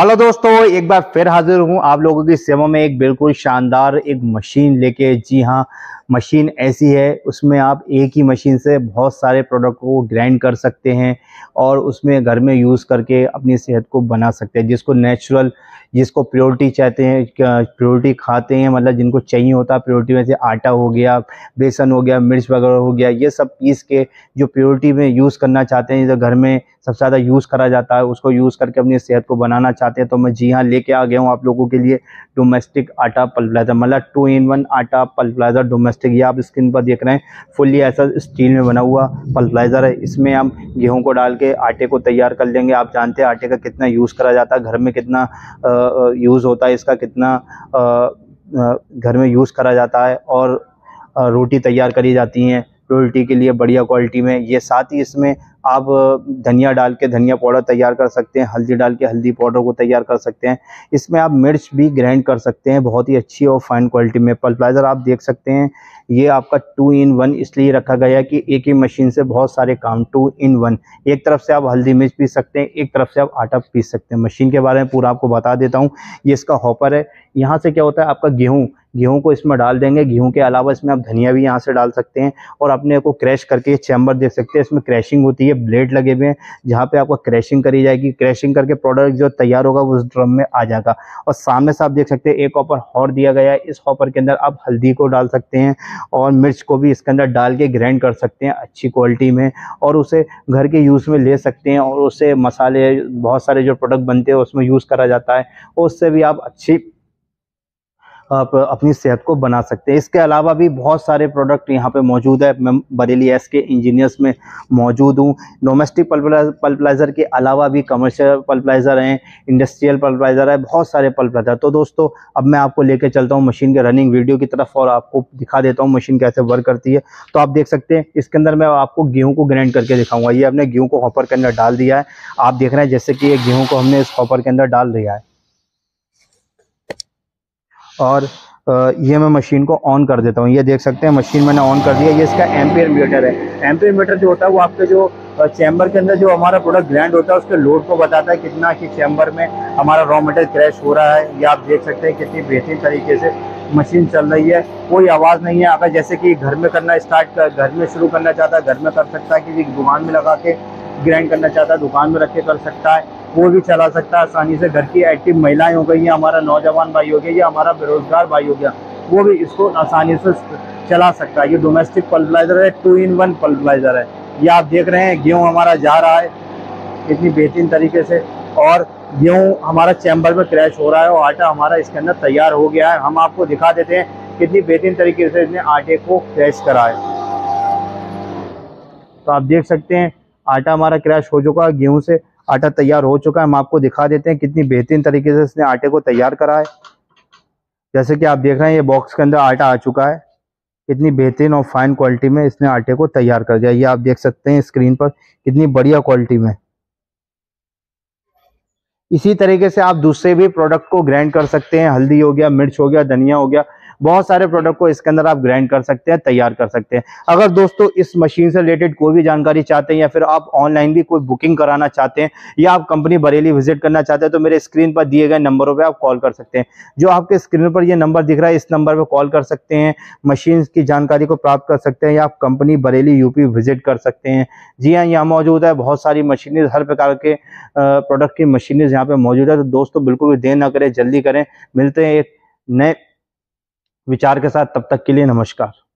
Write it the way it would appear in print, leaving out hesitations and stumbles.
Hello दोस्तों, एक बार फिर हाजिर हूँ आप लोगों की सेवा में एक बिल्कुल शानदार एक मशीन लेके। जी हाँ, मशीन ऐसी है उसमें आप एक ही मशीन से बहुत सारे प्रोडक्ट को ग्राइंड कर सकते हैं और उसमें घर में यूज़ करके अपनी सेहत को बना सकते हैं। जिसको नेचुरल, जिसको प्योरिटी चाहते हैं, प्योरिटी खाते हैं, मतलब जिनको चाहिए होता है प्योरिटी में से आटा हो गया, बेसन हो गया, मिर्च वगैरह हो गया, ये सब पीस के जो प्योरिटी में यूज़ करना चाहते हैं, जो घर में सबसे ज़्यादा यूज़ करा जाता है, उसको यूज़ करके अपनी सेहत को बनाना चाहते हैं। तो मैं जी हाँ लेके आ गया हूँ आप लोगों के लिए डोमेस्टिक आटा पल्वराइज़र, मतलब 2-in-1 आटा पल्वराइज़र डोमेस्टिक। ये आप स्क्रीन पर देख रहे हैं, फुल्ली ऐसा स्टील में बना हुआ पल्वराइज़र है। इसमें हम गेहूँ को डाल के आटे को तैयार कर लेंगे। आप जानते हैं आटे का कितना यूज़ करा जाता है घर में, कितना यूज़ होता है इसका, कितना घर में यूज़ करा जाता है और रोटी तैयार करी जाती हैं प्योरिटी के लिए बढ़िया क्वालिटी में। ये साथ ही इसमें आप धनिया डाल के धनिया पाउडर तैयार कर सकते हैं, हल्दी डाल के हल्दी पाउडर को तैयार कर सकते हैं। इसमें आप मिर्च भी ग्राइंड कर सकते हैं बहुत ही अच्छी और फाइन क्वालिटी में। पल्वराइज़र आप देख सकते हैं, ये आपका 2-in-1 इसलिए रखा गया है कि एक ही मशीन से बहुत सारे काम, 2-in-1। एक तरफ से आप हल्दी मिर्च पीस सकते हैं, एक तरफ से आप आटा पीस सकते हैं। मशीन के बारे में पूरा आपको बता देता हूँ। ये इसका हॉपर है, यहाँ से क्या होता है आपका गेहूं को इसमें डाल देंगे। गेहूं के अलावा इसमें आप धनिया भी यहाँ से डाल सकते हैं और अपने को क्रैश करके चैम्बर देख सकते हैं। इसमें क्रैशिंग होती है, ब्लेड लगे हुए हैं जहाँ पे आपको क्रैशिंग करी जाएगी। क्रैशिंग करके प्रोडक्ट जो तैयार होगा वो उस ड्रम में आ जाएगा। और सामने से आप देख सकते हैं एक हॉपर और दिया गया है। इस हॉपर के अंदर आप हल्दी को डाल सकते हैं और मिर्च को भी इसके अंदर डाल के ग्राइंड कर सकते हैं अच्छी क्वालिटी में और उसे घर के यूज़ में ले सकते हैं। और उससे मसाले बहुत सारे जो प्रोडक्ट बनते हैं उसमें यूज़ करा जाता है और उससे भी आप अच्छी आप अपनी सेहत को बना सकते हैं। इसके अलावा भी बहुत सारे प्रोडक्ट यहाँ पे मौजूद है। मैं बरेली एस के इंजीनियर्स में मौजूद हूँ। डोमेस्टिक पल्वराइज़र के अलावा भी कमर्शियल पल्वराइज़र हैं, इंडस्ट्रियल पल्वराइज़र है, बहुत सारे पल्वराइज़र। तो दोस्तों अब मैं आपको लेके चलता हूँ मशीन के रनिंग वीडियो की तरफ और आपको दिखा देता हूँ मशीन कैसे वर्क करती है। तो आप देख सकते हैं इसके अंदर मैं आपको गेहूँ को ग्राइंड करके दिखाऊँगा। ये हमने गेहूँ को हॉपर के अंदर डाल दिया है, आप देख रहे हैं जैसे कि ये गेहूँ को हमने इस हॉपर के अंदर डाल दिया है और ये मैं मशीन को ऑन कर देता हूँ। ये देख सकते हैं मशीन मैंने ऑन कर दिया। ये इसका एम्पियर मीटर है। एम्पियर मीटर जो होता है वो आपके जो चैम्बर के अंदर जो हमारा प्रोडक्ट ग्राइंड होता है उसके लोड को बताता है कितना कि चैम्बर में हमारा रॉ मटेरियल क्रैश हो रहा है। ये आप देख सकते हैं कितनी बेहतरीन तरीके से मशीन चल रही है, कोई आवाज़ नहीं है। अगर जैसे कि घर में करना स्टार्ट कर, घर में शुरू करना चाहता है घर में कर सकता है, किसी दुकान में लगा के ग्राइंड करना चाहता है दुकान में रख के कर सकता है, वो भी चला सकता है आसानी से। घर की एक्टिव महिलाएं हो गई या हमारा नौजवान भाई हो गया या हमारा बेरोजगार भाई हो गया, वो भी इसको आसानी से चला सकता है। ये डोमेस्टिक पल्वराइज़र है, 2-in-1 पल्वराइज़र है। ये आप देख रहे हैं गेहूँ हमारा जा रहा है कितनी बेहतरीन तरीके से और गेहूँ हमारा चैम्बर में क्रैश हो रहा है और आटा हमारा इसके अंदर तैयार हो गया है। हम आपको दिखा देते हैं कितनी बेहतरीन तरीके से इसने आटे को क्रैश करा है। तो आप देख सकते हैं आटा हमारा क्रैश हो चुका है, गेहूँ से आटा तैयार हो चुका है। हम आपको दिखा देते हैं कितनी बेहतरीन तरीके से इसने आटे को तैयार करा है। जैसे कि आप देख रहे हैं ये बॉक्स के अंदर आटा आ चुका है, कितनी बेहतरीन और फाइन क्वालिटी में इसने आटे को तैयार कर दिया। ये आप देख सकते हैं स्क्रीन पर कितनी बढ़िया क्वालिटी में। इसी तरीके से आप दूसरे भी प्रोडक्ट को ग्राइंड कर सकते हैं। हल्दी हो गया, मिर्च हो गया, धनिया हो गया, बहुत सारे प्रोडक्ट को इसके अंदर आप ग्राइंड कर सकते हैं, तैयार कर सकते हैं। अगर दोस्तों इस मशीन से रिलेटेड कोई भी जानकारी चाहते हैं या फिर आप ऑनलाइन भी कोई बुकिंग कराना चाहते हैं या आप कंपनी बरेली विजिट करना चाहते हैं तो मेरे स्क्रीन पर दिए गए नंबरों पर आप कॉल कर सकते हैं। जो आपके स्क्रीन पर यह नंबर दिख रहा है, इस नंबर पर कॉल कर सकते हैं, मशीन की जानकारी को प्राप्त कर सकते हैं या आप कंपनी बरेली यूपी विजिट कर सकते हैं। जी हाँ, यहाँ मौजूद है बहुत सारी मशीनरीज, हर प्रकार के प्रोडक्ट की मशीनरीज यहाँ पर मौजूद है। तो दोस्तों बिल्कुल भी देर ना करें, जल्दी करें। मिलते हैं एक नए विचार के साथ, तब तक के लिए नमस्कार।